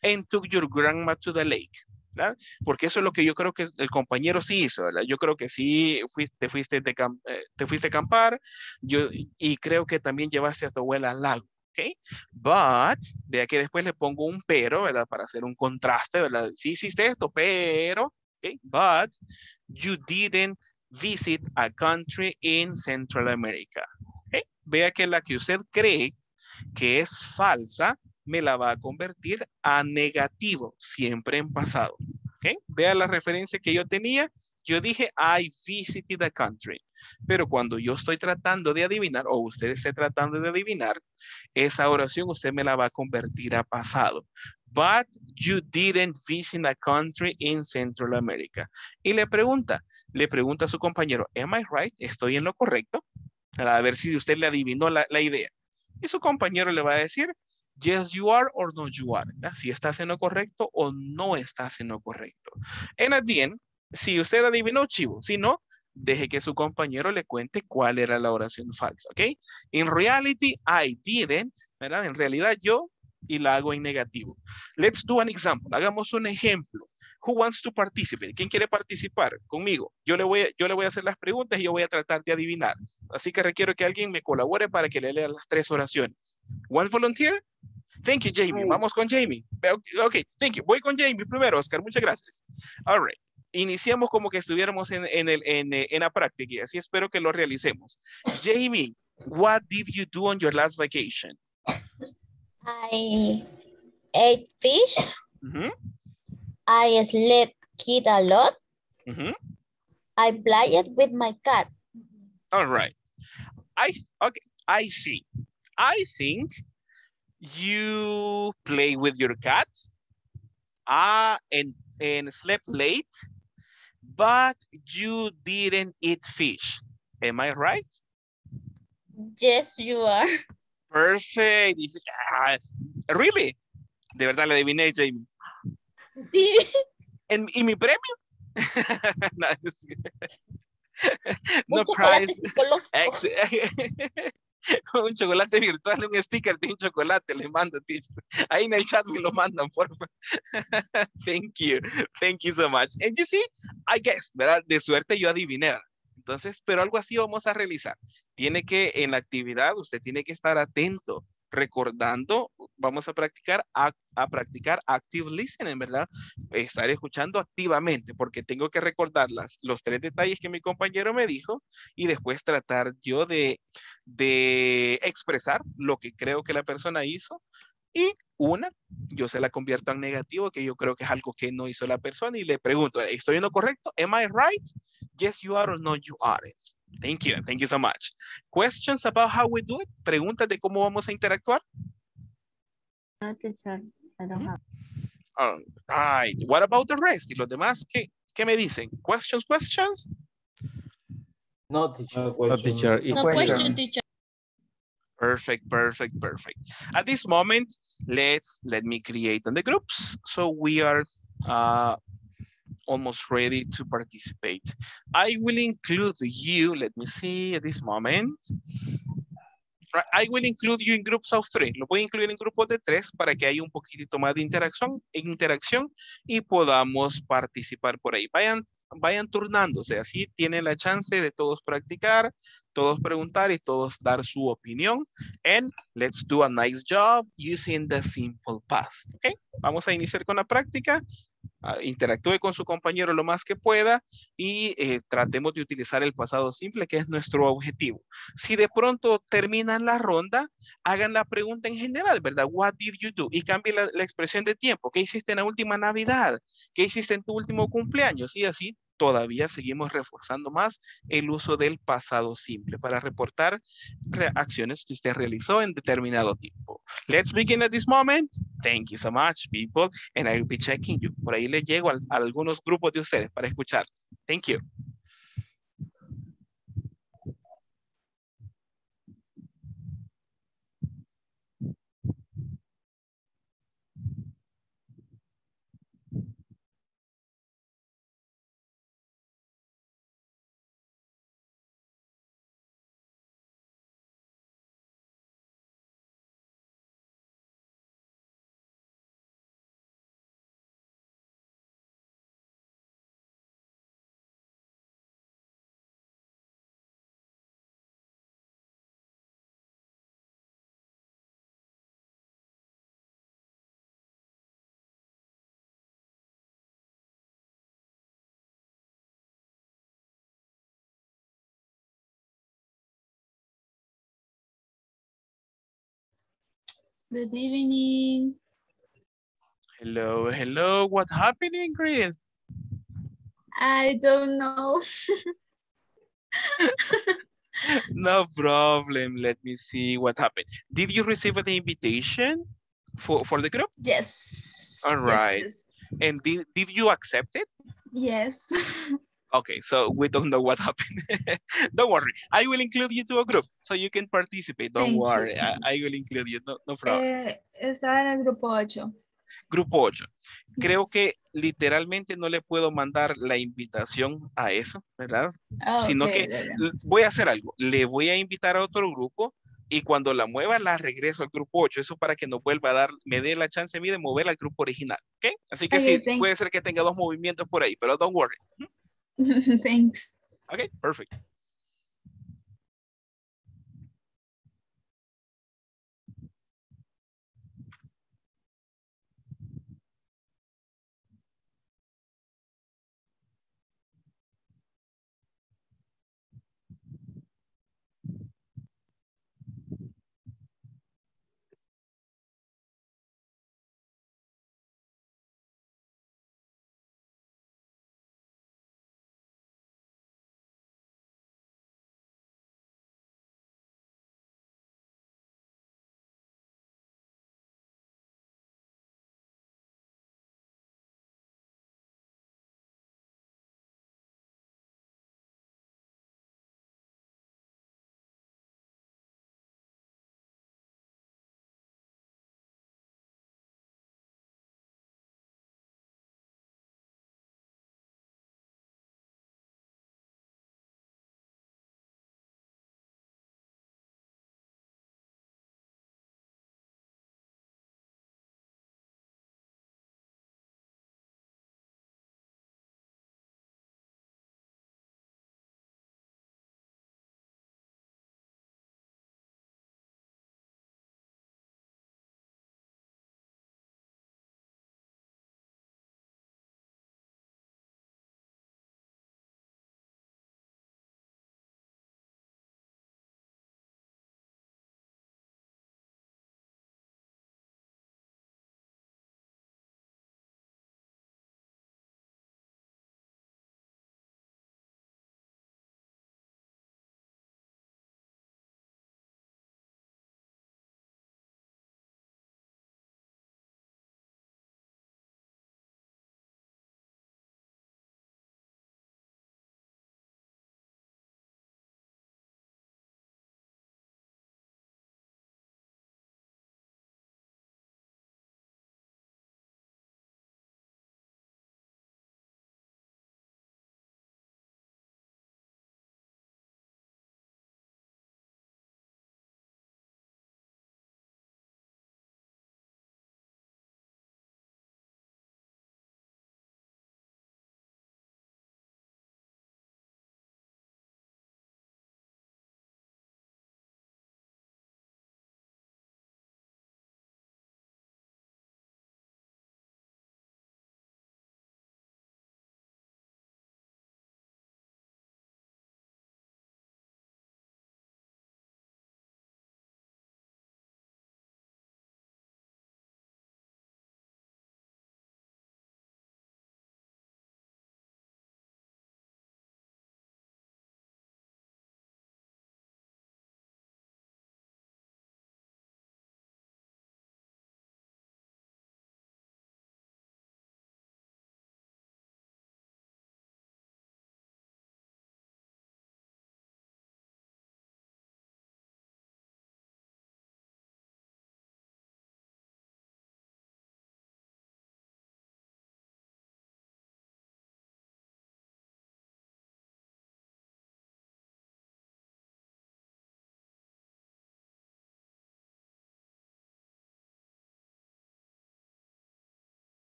and took your grandma to the lake, ¿verdad? Porque eso es lo que yo creo que el compañero sí hizo, ¿verdad? Yo creo que sí te fuiste a acampar y creo que también llevaste a tu abuela al lago, ¿ok? But, vea que después le pongo un pero, ¿verdad? Para hacer un contraste, ¿verdad? Sí hiciste esto, pero, ¿ok? But, you didn't visit a country in Central America, ¿ok? Vea que la que usted cree que es falsa, me la va a convertir a negativo, siempre en pasado. ¿Okay? Vea la referencia que yo tenía. Yo dije, I visited a country. Pero cuando yo estoy tratando de adivinar, o usted esté tratando de adivinar, esa oración usted me la va a convertir a pasado. But you didn't visit a country in Central America. Y le pregunta a su compañero, am I right? ¿Estoy en lo correcto? A ver si usted le adivinó la idea. Y su compañero le va a decir, yes, you are or no you are. ¿Verdad? Si estás en lo correcto o no estás en lo correcto. And at the end, si usted adivinó, chivo. Si no, deje que su compañero le cuente cuál era la oración falsa. ¿Ok? In reality, I didn't. ¿Verdad? En realidad yo y la hago en negativo. Let's do an example. Hagamos un ejemplo. Who wants to participate? ¿Quién quiere participar conmigo? Yo le voy a hacer las preguntas y yo voy a tratar de adivinar. Así que requiero que alguien me colabore para que le lea las 3 oraciones. One volunteer? Thank you, Jamie. Vamos con Jamie. Okay, thank you. Voy con Jamie primero, Oscar. Muchas gracias. All right. Iniciamos como que estuviéramos en la práctica. Así espero que lo realicemos. Jamie, what did you do on your last vacation? I ate fish. Mm-hmm. I slept kid a lot. Mm-hmm. I played with my cat. All right. I see. I think you play with your cat and slept late, but you didn't eat fish. Am I right? Yes, you are. Perfect. Really? De verdad le adiviné, Jamie. Sí. ¿Y mi premio? No, es... no prize. Un chocolate virtual, un sticker de un chocolate, les mando, teacher. Ahí en el chat me lo mandan, por favor. Thank you so much. And you see, I guess, ¿verdad? De suerte yo adiviné. Entonces, pero algo así vamos a realizar. Tiene que, en la actividad, usted tiene que estar atento, recordando, vamos a practicar active listening, ¿verdad? Estar escuchando activamente, porque tengo que recordar los tres detalles que mi compañero me dijo y después tratar yo de expresar lo que creo que la persona hizo. Y una, yo se la convierto en negativo, que yo creo que es algo que no hizo la persona, y le pregunto, ¿estoy en lo correcto? Am I right? Yes, you are, or no, you aren't. Thank you. Thank you so much. Questions about how we do it? Preguntas de cómo vamos a interactuar? No, teacher. I don't have. All right. What about the rest? ¿Y los demás qué me dicen? Questions? No, teacher. No question, teacher. Perfect. At this moment, let me create on the groups. So we are almost ready to participate. I will include you, let me see at this moment. I will include you in groups of 3. Lo voy a incluir en grupos de 3 para que haya un poquitito más de interacción y podamos participar por ahí. Vayan turnándose, así tienen la chance de todos practicar, todos preguntar y todos dar su opinión. And let's do a nice job using the simple past. Okay? Vamos a iniciar con la práctica. Interactúe con su compañero lo más que pueda y tratemos de utilizar el pasado simple, que es nuestro objetivo. Si de pronto terminan la ronda, hagan la pregunta en general, ¿verdad? What did you do? Y cambien la expresión de tiempo. ¿Qué hiciste en la última Navidad? ¿Qué hiciste en tu último cumpleaños? Y así todavía seguimos reforzando más el uso del pasado simple para reportar acciones que usted realizó en determinado tiempo. Let's begin at this moment. Thank you so much, people. And I'll be checking you. Por ahí le llego a algunos grupos de ustedes para escucharlos. Thank you. Good evening. Hello. What happened, Ingrid? I don't know. No problem. Let me see what happened. Did you receive an invitation for the group? Yes. All right. Yes. And did you accept it? Yes. Okay, so we don't know what happened. Don't worry. I will include you to a group so you can participate. Don't worry. I will include you. No problem. Estaba en el grupo 8. Grupo 8. Creo que literalmente no le puedo mandar la invitación a eso, ¿verdad? Sino que voy a hacer algo. Le voy a invitar a otro grupo y cuando la mueva la regreso al grupo 8. Eso para que nos vuelva a dar, me dé la chance a mí de mover al grupo original. ¿Okay? Así que okay, sí, puede ser que tenga 2 movimientos por ahí, pero don't worry. Thanks. Okay, perfect.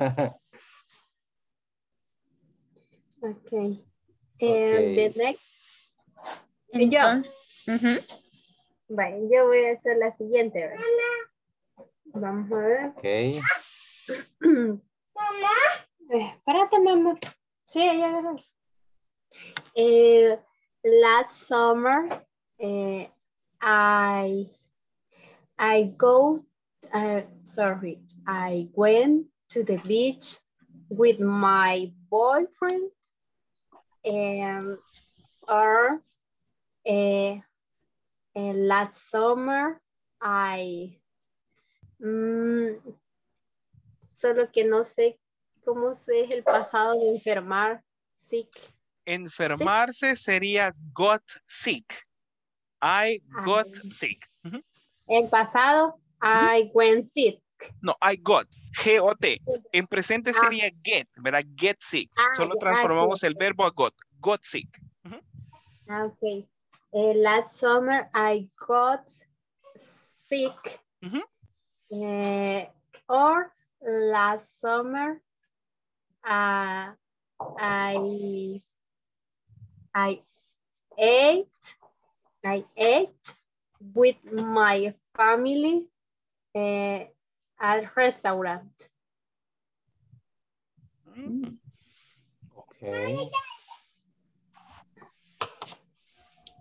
Okay. And the next. Yo. Bueno, yo voy a hacer la siguiente. ¿Verdad? Vamos a ver. Okay. Mamá. Espérate, mamá. Sí, ya lo last summer, I went to the beach with my boyfriend and or last summer I solo que no sé cómo se es el pasado de enfermar, sick. Enfermarse sería got sick. I got sick. Uh-huh. En pasado, I went sick. No, I got. G-O-T. En presente sería get, ¿verdad? Get sick. Solo transformamos el verbo a got. Got sick. Uh-huh. Ok. Last summer, I got sick. Uh-huh. Or last summer, I ate with my family at a restaurant. Mm. Okay.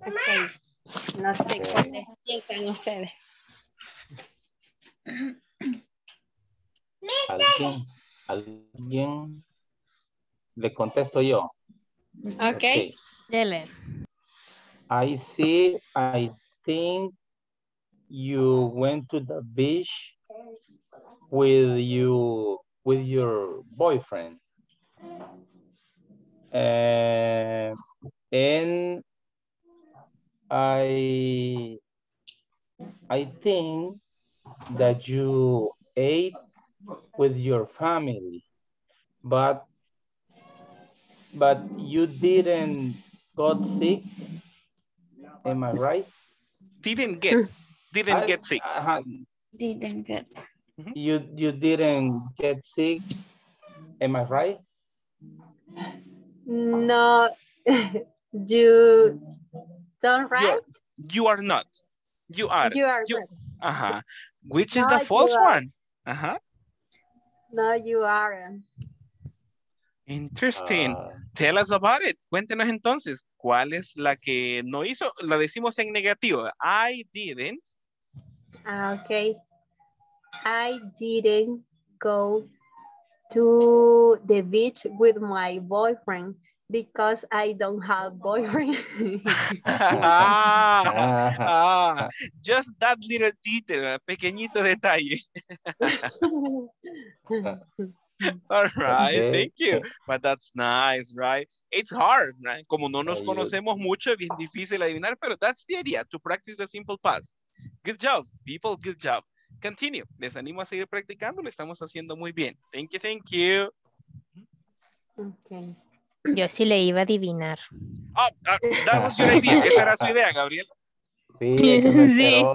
Okay. No sé qué piensan ustedes. ¿Alguien? Le contesto yo. Okay. Dele. I see, I think you went to the beach with your boyfriend. And I think that you ate with your family, but you didn't got sick. Am I right? Didn't get sick. Didn't get. You didn't get sick. Am I right? No, you don't right. You are not. You are. You are. You, uh-huh. Which is no, the false one? Uh-huh. No, you aren't. Interesting. Tell us about it. Cuéntenos entonces, ¿cuál es la que no hizo? La decimos en negativo. I didn't. Okay. I didn't go to the beach with my boyfriend because I don't have boyfriend. Just that little detail, pequeñito detalle. All right, okay. Thank you. But that's nice, right? It's hard, right? Como no nos conocemos mucho, es bien difícil adivinar, pero that's the idea, to practice the simple past. Good job, people, good job. Continue. Les animo a seguir practicando, lo estamos haciendo muy bien. Thank you, thank you. Okay. Yo sí le iba a adivinar. Oh, that was your idea. Esa era su idea, Gabriel. Sí, sí.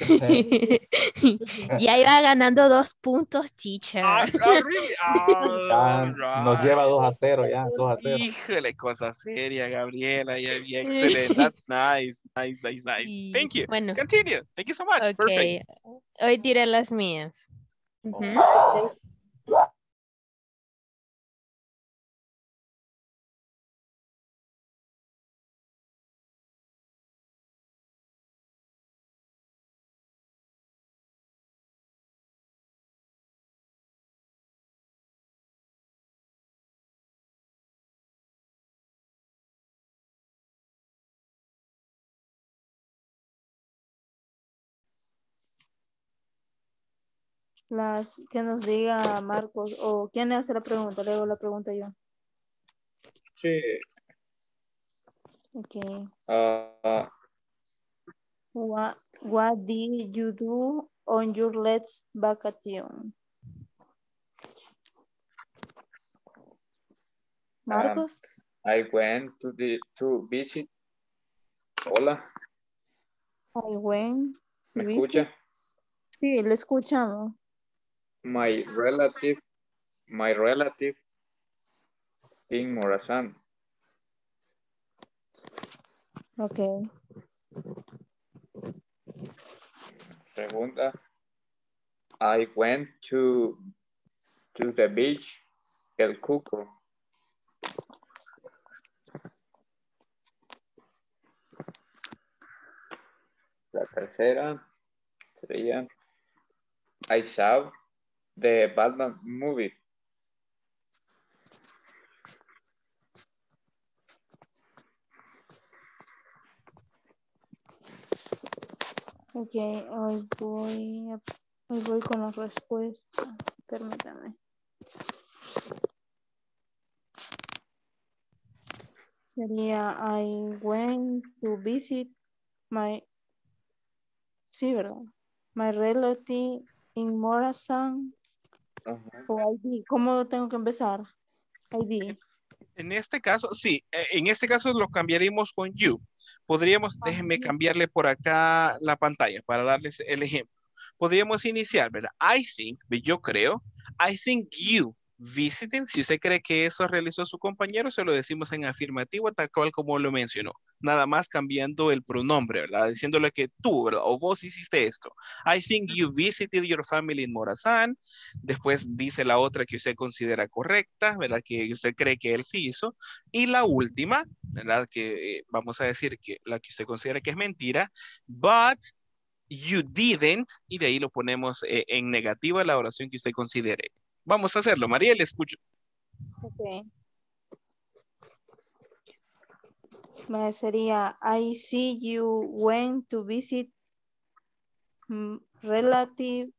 Ya iba ganando 2 puntos, teacher. Really? Right. Nos lleva 2-0 ya, 2-0. Híjole, cosa seria, Gabriela. Ya, excelente. That's nice, nice, nice, nice. Sí. Thank you. Bueno. Continue. Thank you so much. Okay. Perfect. Hoy diré las mías. Uh-huh. Okay. Las que nos diga Marcos o quién le hace la pregunta, le hago la pregunta yo. Sí. Okay. What did you do on your last vacation? Marcos? I went to the visit. Hola. I went. ¿Me escucha? Sí, le escuchamos. My relative my relative in Morazán. Okay. Segunda, I went to the beach, El Cuco. La tercera sería, I saw the Batman movie. Ok, hoy voy con las respuestas, permítame. Sería, I went to visit my, sí, ¿verdad? My relative in Morazán. O ID, ¿cómo tengo que empezar? ID. En este caso, sí, en este caso lo cambiaríamos con you. Podríamos, déjenme cambiarle por acá la pantalla para darles el ejemplo. Podríamos iniciar, ¿verdad? I think, yo creo, I think you visiting. Si usted cree que eso realizó su compañero, se lo decimos en afirmativo, tal cual como lo mencionó. Nada más cambiando el pronombre, ¿verdad? Diciéndole que tú, ¿verdad? O vos hiciste esto. I think you visited your family in Morazán. Después dice la otra que usted considera correcta, ¿verdad? Que usted cree que él sí hizo. Y la última, ¿verdad? Que vamos a decir que la que usted considera que es mentira. But you didn't. Y de ahí lo ponemos en negativa la oración que usted considere. Vamos a hacerlo. María, le escucho. Ok. Me sería, I see you went to visit relative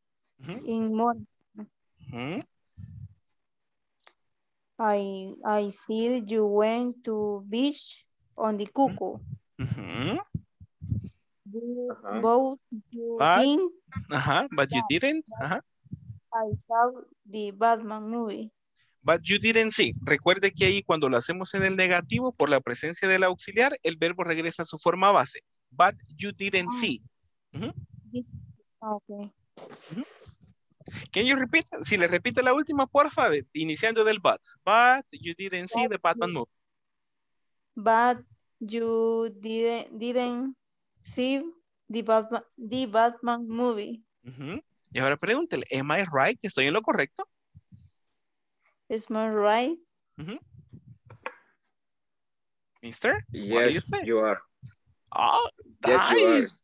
in Morazán. I see you went to beach on the Cuco. Both you in. But you didn't. I saw the Batman movie. But you didn't see. Recuerde que ahí cuando lo hacemos en el negativo, por la presencia del auxiliar, el verbo regresa a su forma base. But you didn't see. Okay. Can you repeat? Si le repite la última, porfa, iniciando del but. But you didn't see the Batman movie. But you didn't see the Batman movie. Y ahora pregúntele, am I right? ¿Estoy en lo correcto? Is my right? Mister, yes, what do you say? You are. Oh, nice. Yes,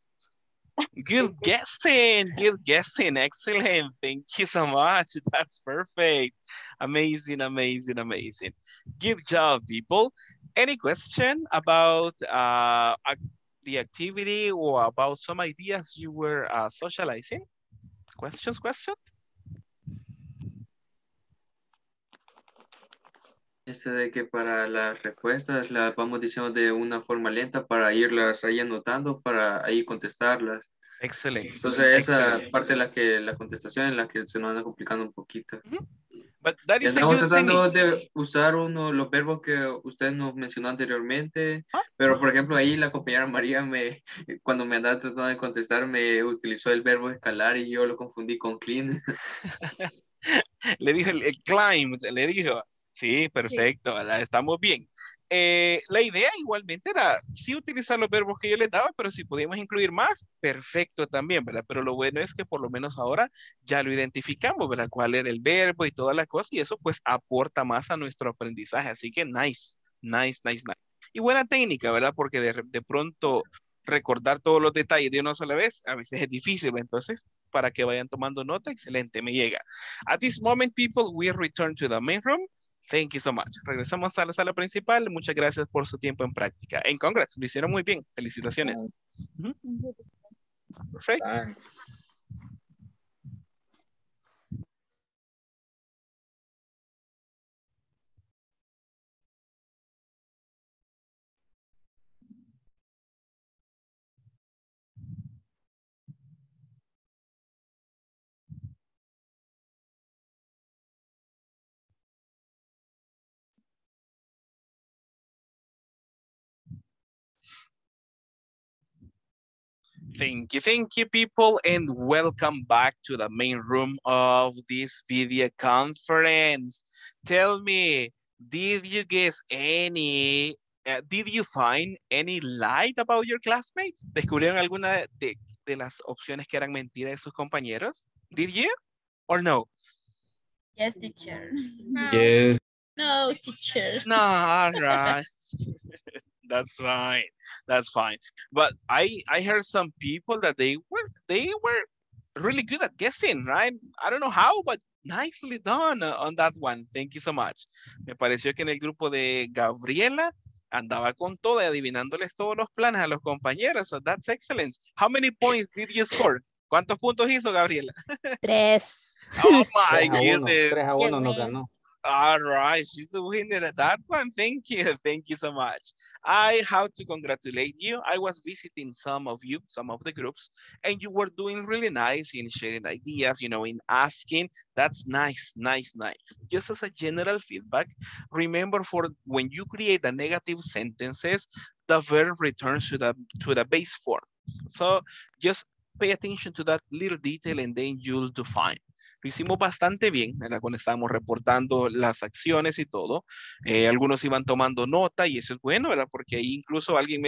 you are. Good guessing. Good guessing. Excellent. Thank you so much. That's perfect. Amazing, amazing, amazing. Good job, people. Any question about the activity or about some ideas you were socializing? Questions? De que para las respuestas las vamos diciendo de una forma lenta para irlas ahí anotando, para ahí contestarlas. Excelente. Entonces esa parte de la que la contestación en la que se nos anda complicando un poquito. Estamos tratando de usar los verbos que usted nos mencionó anteriormente, pero por ejemplo ahí la compañera María, cuando me andaba tratando de contestar, me utilizó el verbo escalar y yo lo confundí con clean. Le dijo el climb, le dijo. Sí, perfecto, ¿verdad? Estamos bien. La idea igualmente era sí utilizar los verbos que yo les daba, pero si podíamos incluir más, perfecto también, ¿verdad? Pero lo bueno es que por lo menos ahora ya lo identificamos, ¿verdad? Cuál era el verbo y toda la cosa, y eso pues aporta más a nuestro aprendizaje. Así que nice. Y buena técnica, ¿verdad? Porque de pronto recordar todos los detalles de una sola vez a veces es difícil, entonces para que vayan tomando nota, excelente, me llega. At this moment, people, we return to the main room. Thank you so much. Regresamos a la sala principal. Muchas gracias por su tiempo en práctica. En congrats, lo hicieron muy bien. Felicitaciones. Perfecto. Thank you people, and welcome back to the main room of this video conference. Tell me, did you guess any, did you find any light about your classmates? ¿Descubrieron alguna de las opciones que eran mentiras de sus compañeros? Did you or no? Yes, teacher. No. Yes. No, teacher. No, all right. That's fine. That's fine. But I heard some people that they were really good at guessing, right? I don't know how, but nicely done on that one. Thank you so much. Me pareció que en el grupo de Gabriela andaba con todo y adivinándoles todos los planes a los compañeros. So that's excellence. How many points did you score? ¿Cuántos puntos hizo Gabriela? 3. Oh my goodness. 3-1 nos ganó. All right, she's the winner at that one. Thank you so much. I have to congratulate you. I was visiting some of the groups, and you were doing really nice in sharing ideas, you know, in asking. That's nice. Just as a general feedback, remember for when you create the negative sentences, the verb returns to the base form. So just pay attention to that little detail, and then you'll do fine. Lo hicimos bastante bien, ¿verdad? Cuando estábamos reportando las acciones y todo. Algunos iban tomando nota y eso es bueno, ¿verdad? Porque ahí incluso alguien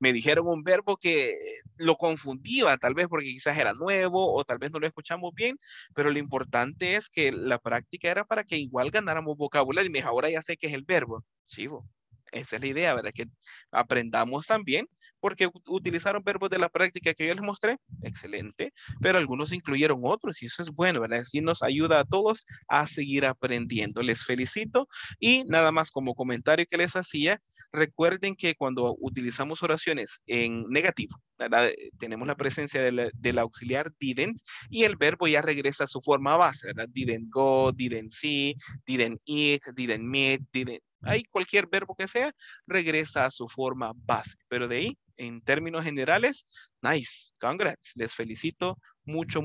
me dijeron un verbo que lo confundía, tal vez porque quizás era nuevo o tal vez no lo escuchamos bien, pero lo importante es que la práctica era para que igual ganáramos vocabulario. Y me dijo, ahora ya sé qué es el verbo. Chivo. Esa es la idea, ¿verdad? Que aprendamos también, porque utilizaron verbos de la práctica que yo les mostré, excelente, pero algunos incluyeron otros y eso es bueno, ¿verdad? Así nos ayuda a todos a seguir aprendiendo. Les felicito y nada más como comentario que les hacía, recuerden que cuando utilizamos oraciones en negativo, ¿verdad? Tenemos la presencia del auxiliar didn't y el verbo ya regresa a su forma base, ¿verdad? Didn't go, didn't see, didn't eat, didn't meet, didn't... Ahí cualquier verbo que sea regresa a su forma base, pero de ahí en términos generales, nice, congrats, les felicito mucho.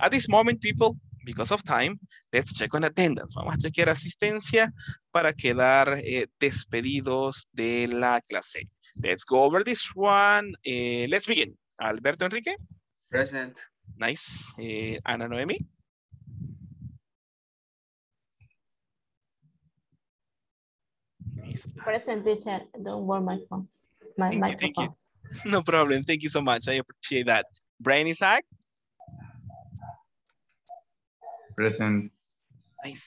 At this moment people, because of time, let's check on attendance. Vamos a chequear asistencia para quedar despedidos de la clase. Let's go over this one. Let's begin. Alberto Enrique. Present. Nice. Ana Noemi. Present, teacher. Don't worry my phone. Thank you. No problem. Thank you so much. I appreciate that. Brian Isaac. Present.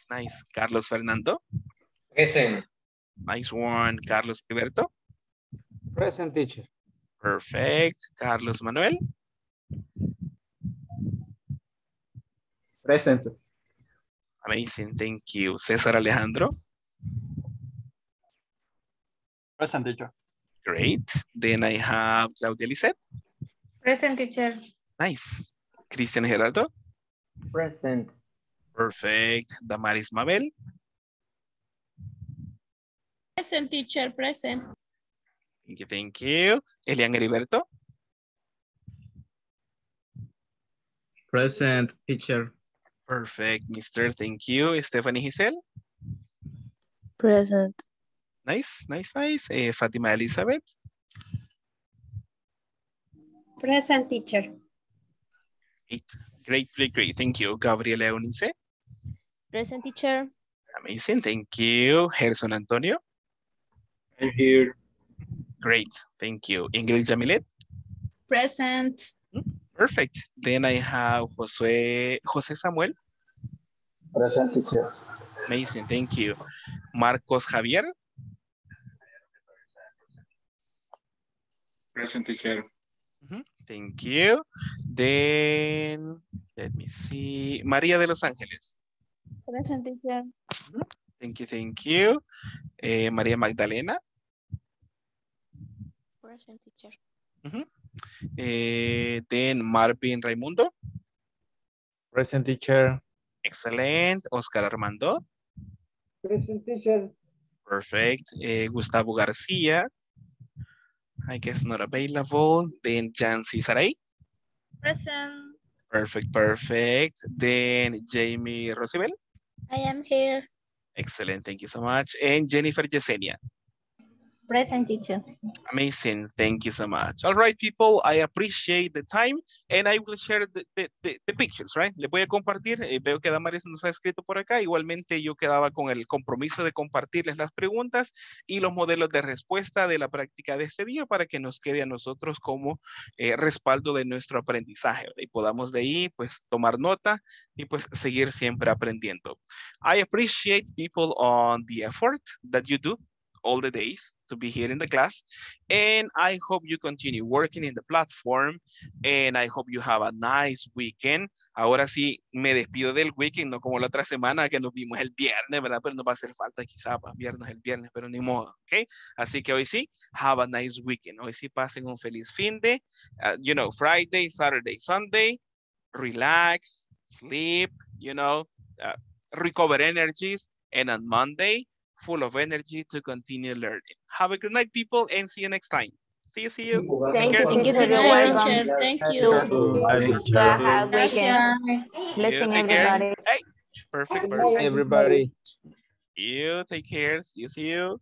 Nice. Carlos Fernando. Present. Nice one. Carlos Gilberto. Present, teacher. Perfect. Carlos Manuel. Present. Amazing. Thank you. Cesar Alejandro. Present, teacher. Great. Then I have Claudia Lisette. Present, teacher. Nice. Cristian Gerardo. Present. Perfect. Damaris Mabel. Present, teacher. Present. Thank you. Elian Heriberto. Present, teacher. Perfect, mister. Thank you. Stephanie Giselle. Present. Nice. Fátima Elizabeth. Present, teacher. Great. Thank you. Gabriela Eunice. Present, teacher. Amazing. Thank you. Gerson Antonio. I'm here. Great. Thank you. Ingrid Jamilet. Present. Perfect. Then I have Jose Samuel. Present, teacher. Amazing. Thank you. Marcos Javier. Present, teacher. Thank you. Then, let me see. María de Los Ángeles. Present, teacher. Thank you. María Magdalena. Present, teacher. Then, Marvin Raimundo. Present, teacher. Excellent. Oscar Armando. Present, teacher. Perfect. Gustavo García. I guess not available. Then Jancy Saray. Present. Perfect. Then Jamie Rosibel. I am here. Excellent. Thank you so much. And Jennifer Yesenia. present, teacher. Amazing. Thank you so much. All right, people, I appreciate the time and I will share the pictures, right? Les voy a compartir. Veo que Damaris nos ha escrito por acá. Igualmente yo quedaba con el compromiso de compartirles las preguntas y los modelos de respuesta de la práctica de este día para que nos quede a nosotros como respaldo de nuestro aprendizaje, ¿verdad? Y podamos de ahí pues tomar nota y pues seguir siempre aprendiendo. I appreciate people on the effort that you do all the days to be here in the class. And I hope you continue working in the platform. And I hope you have a nice weekend. Ahora sí, me despido del weekend, no como la otra semana que nos vimos el viernes, ¿verdad? Pero no va a hacer falta quizá para el viernes, pero ni modo, ¿ok? Así que hoy sí, have a nice weekend. Hoy sí pasen un feliz fin de, you know, Friday, Saturday, Sunday, relax, sleep, you know, recover energies. And on Monday, full of energy to continue learning. Have a good night, people, and see you next time. See you. Thank you. Thank you. Blessing everybody. Hey, perfect. Everybody. You take care. See you.